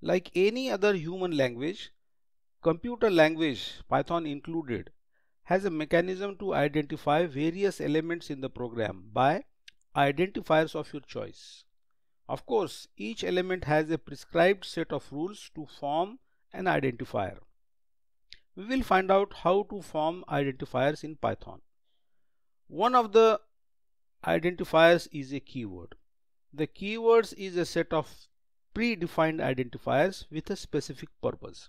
Like any other human language, computer language, Python included, has a mechanism to identify various elements in the program by identifiers of your choice. Of course, each element has a prescribed set of rules to form an identifier. We will find out how to form identifiers in Python. One of the identifiers is a keyword. The keywords is a set of predefined identifiers with a specific purpose.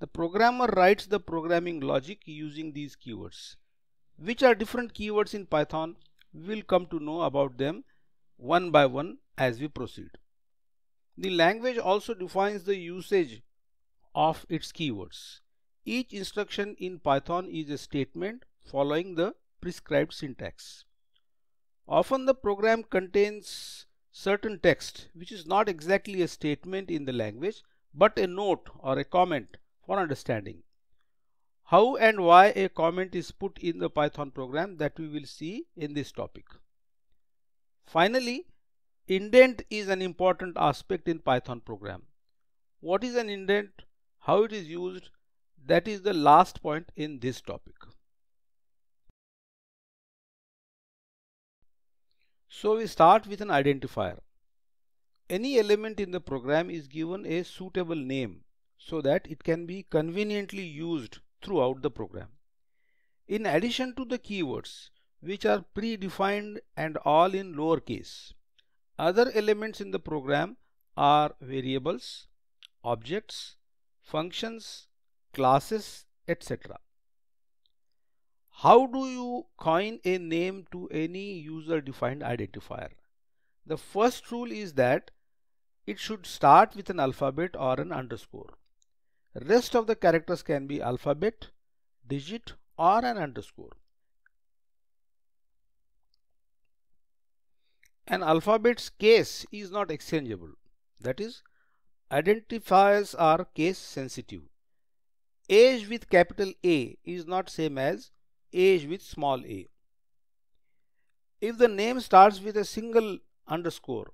The programmer writes the programming logic using these keywords. Which are different keywords in Python? We will come to know about them one by one as we proceed. The language also defines the usage of its keywords. Each instruction in Python is a statement following the prescribed syntax. Often the program contains certain text which is not exactly a statement in the language but a note or a comment for understanding. How and why a comment is put in the Python program, that we will see in this topic. Finally, indent is an important aspect in Python program. What is an indent? How it is used? That is the last point in this topic. So we start with an identifier. Any element in the program is given a suitable name so that it can be conveniently used throughout the program. In addition to the keywords, which are predefined and all in lowercase, other elements in the program are variables, objects, functions, classes, etc. How do you coin a name to any user-defined identifier? The first rule is that it should start with an alphabet or an underscore. Rest of the characters can be alphabet, digit, or an underscore. An alphabet's case is not exchangeable. That is, identifiers are case sensitive. Age with capital A is not same as age with small a. If the name starts with a single underscore,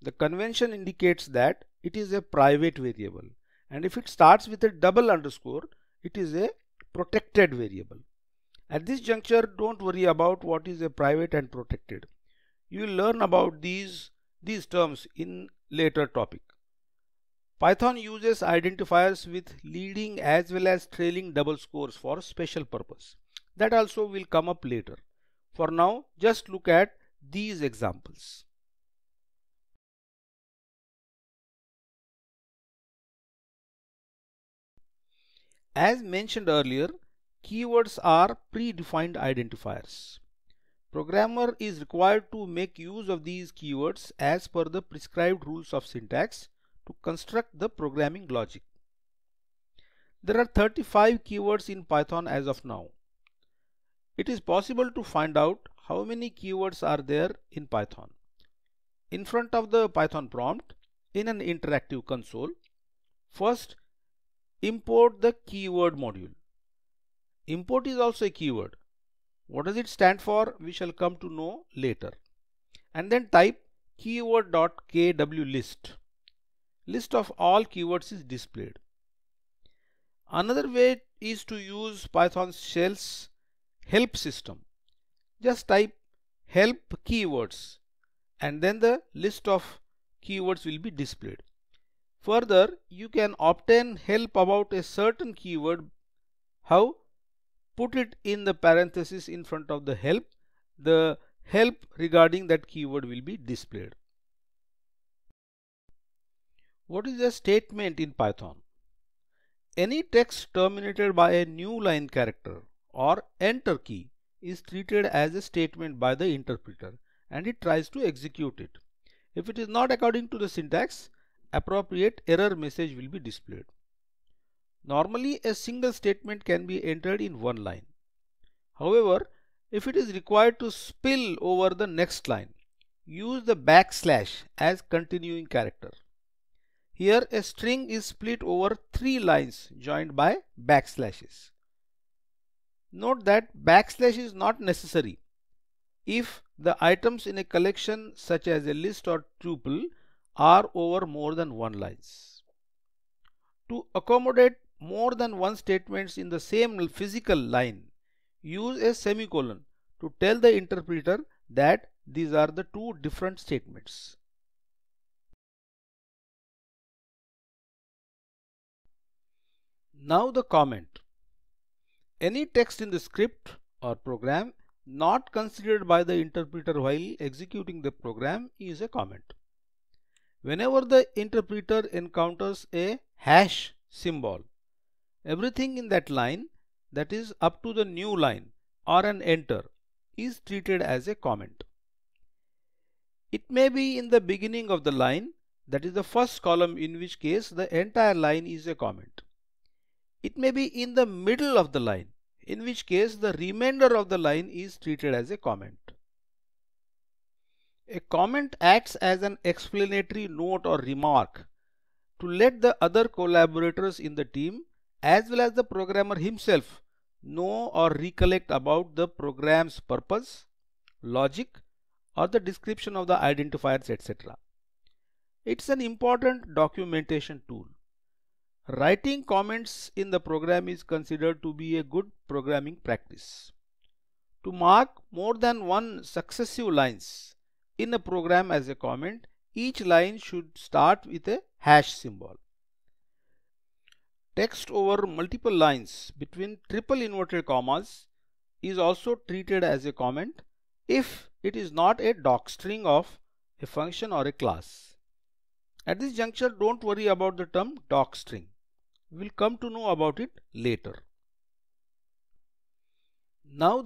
the convention indicates that it is a private variable, and if it starts with a double underscore, it is a protected variable. At this juncture, don't worry about what is a private and protected. You will learn about these terms in later topic. Python uses identifiers with leading as well as trailing double scores for special purpose. That also will come up later. For now, just look at these examples. As mentioned earlier, keywords are predefined identifiers. Programmer is required to make use of these keywords as per the prescribed rules of syntax to construct the programming logic. There are 35 keywords in Python as of now. It is possible to find out how many keywords are there in Python. In front of the Python prompt in an interactive console, first import the keyword module. Import is also a keyword. What does it stand for? We shall come to know later. And then type keyword.kwlist. List of all keywords is displayed. Another way is to use Python shell's help system. Just type help keywords and then the list of keywords will be displayed. Further, you can obtain help about a certain keyword. How? Put it in the parenthesis in front of the help. The help regarding that keyword will be displayed. What is a statement in Python? Any text terminated by a new line character or enter key is treated as a statement by the interpreter, and it tries to execute it. If it is not according to the syntax, appropriate error message will be displayed. Normally, a single statement can be entered in one line. However, if it is required to spill over the next line, use the backslash as continuing character. Here, a string is split over 3 lines joined by backslashes. Note that backslash is not necessary if the items in a collection such as a list or tuple are over more than one lines. To accommodate more than one statements in the same physical line, use a semicolon to tell the interpreter that these are the two different statements. Now the comment. Any text in the script or program not considered by the interpreter while executing the program is a comment. Whenever the interpreter encounters a hash symbol, everything in that line, that is up to the new line or an enter, is treated as a comment. It may be in the beginning of the line, that is the first column, in which case the entire line is a comment. It may be in the middle of the line, in which case the remainder of the line is treated as a comment. A comment acts as an explanatory note or remark to let the other collaborators in the team as well as the programmer himself know or recollect about the program's purpose, logic, or the description of the identifiers, etc. It's an important documentation tool. Writing comments in the program is considered to be a good programming practice. To mark more than one successive lines in a program as a comment, each line should start with a hash symbol. Text over multiple lines between triple inverted commas is also treated as a comment if it is not a docstring of a function or a class. At this juncture, don't worry about the term docstring. We'll come to know about it later. Now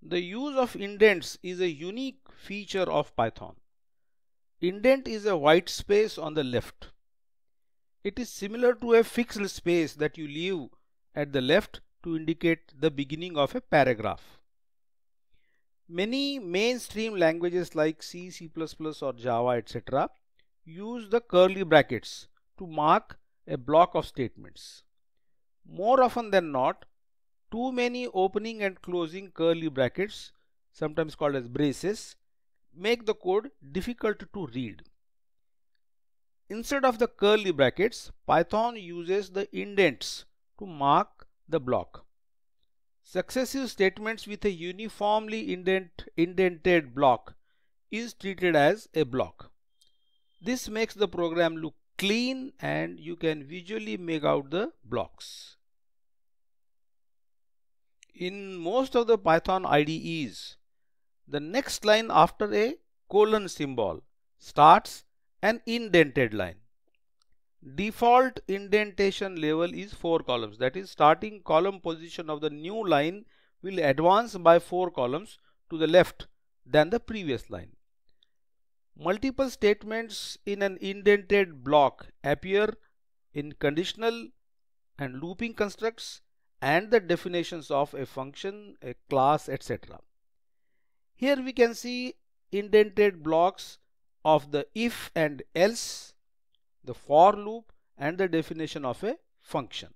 the use of indents is a unique feature of Python. Indent is a white space on the left. It is similar to a fixed space that you leave at the left to indicate the beginning of a paragraph. Many mainstream languages like C, C++ or Java, etc. use the curly brackets to mark a block of statements. More often than not, too many opening and closing curly brackets, sometimes called as braces, make the code difficult to read. Instead of the curly brackets, Python uses the indents to mark the block. Successive statements with a uniformly indented block is treated as a block. This makes the program look clean and you can visually make out the blocks. In most of the Python IDEs, the next line after a colon symbol starts an indented line. Default indentation level is 4 columns. That is, starting column position of the new line will advance by 4 columns to the left than the previous line. Multiple statements in an indented block appear in conditional and looping constructs and the definitions of a function, a class, etc. Here we can see indented blocks of the if and else, the for loop, and the definition of a function.